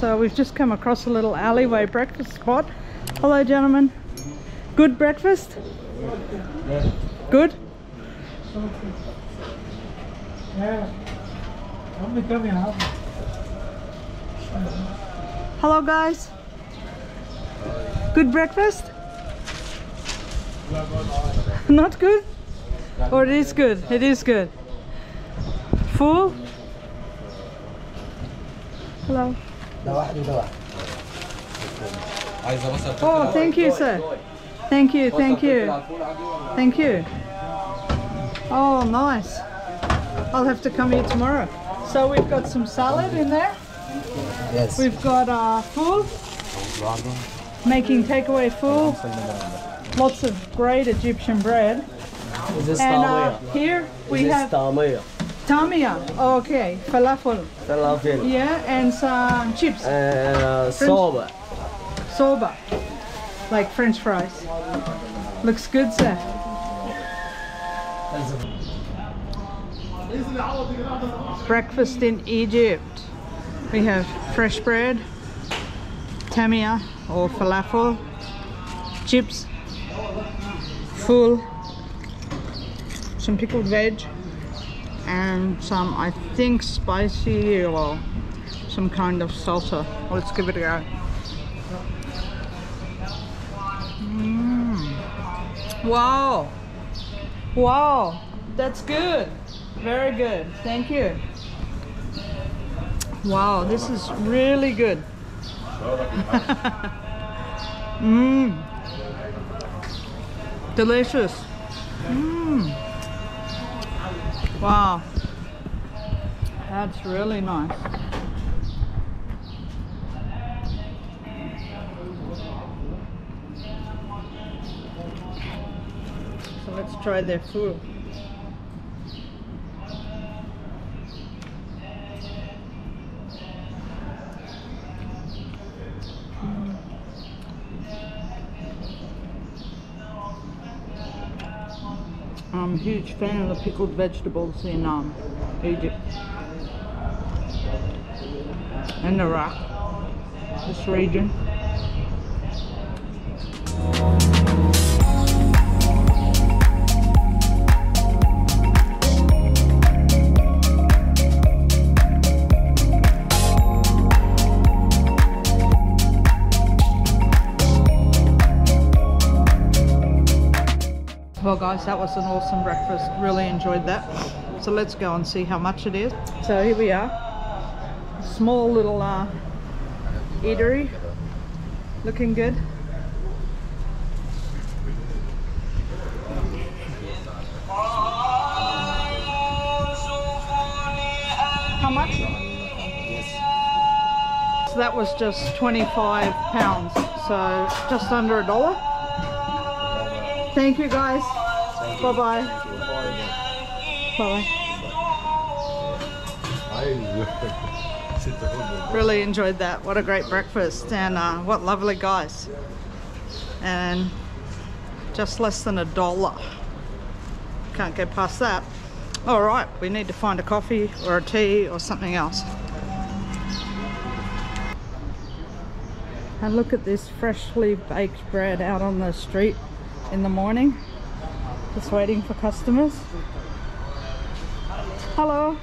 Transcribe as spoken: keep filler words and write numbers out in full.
So we've just come across a little alleyway breakfast spot. Hello gentlemen. Good breakfast? Good? Hello guys. Good breakfast? Not good? Or it is good? It is good. Full? Hello. Oh, thank you, sir. Thank you, thank you. Thank you. Oh, nice. I'll have to come here tomorrow. So we've got some salad in there. Yes. We've got uh, food. Making takeaway food. Lots of great Egyptian bread. Is this and uh, here we this have Tamiya. Tamiya. Oh, okay. Falafel. Falafel. Yeah, and some chips. And uh, soba. Soba. Like French fries. Looks good, sir. Breakfast in Egypt. We have fresh bread, tamiya or falafel, chips, full, some pickled veg, and some, I think, spicy or some kind of salsa. Let's give it a go. Mm. Wow! Wow! That's good! Very good, thank you. Wow, this is really good. Mmm. Delicious. Mmm. Wow. That's really nice. So let's try their food. I'm a huge fan of the pickled vegetables in um, Egypt and Iraq, this region. Well guys, that was an awesome breakfast, really enjoyed that. So let's go and see how much it is. So here we are, small little uh, eatery, looking good. How much? So that was just twenty-five pounds, so just under a dollar. Thank you guys. Bye bye. Bye. Really enjoyed that. What a great breakfast, and uh, what lovely guys. And just less than a dollar. Can't get past that. All right, we need to find a coffee or a tea or something else. And look at this freshly baked bread out on the street in the morning, just waiting for customers. Hello.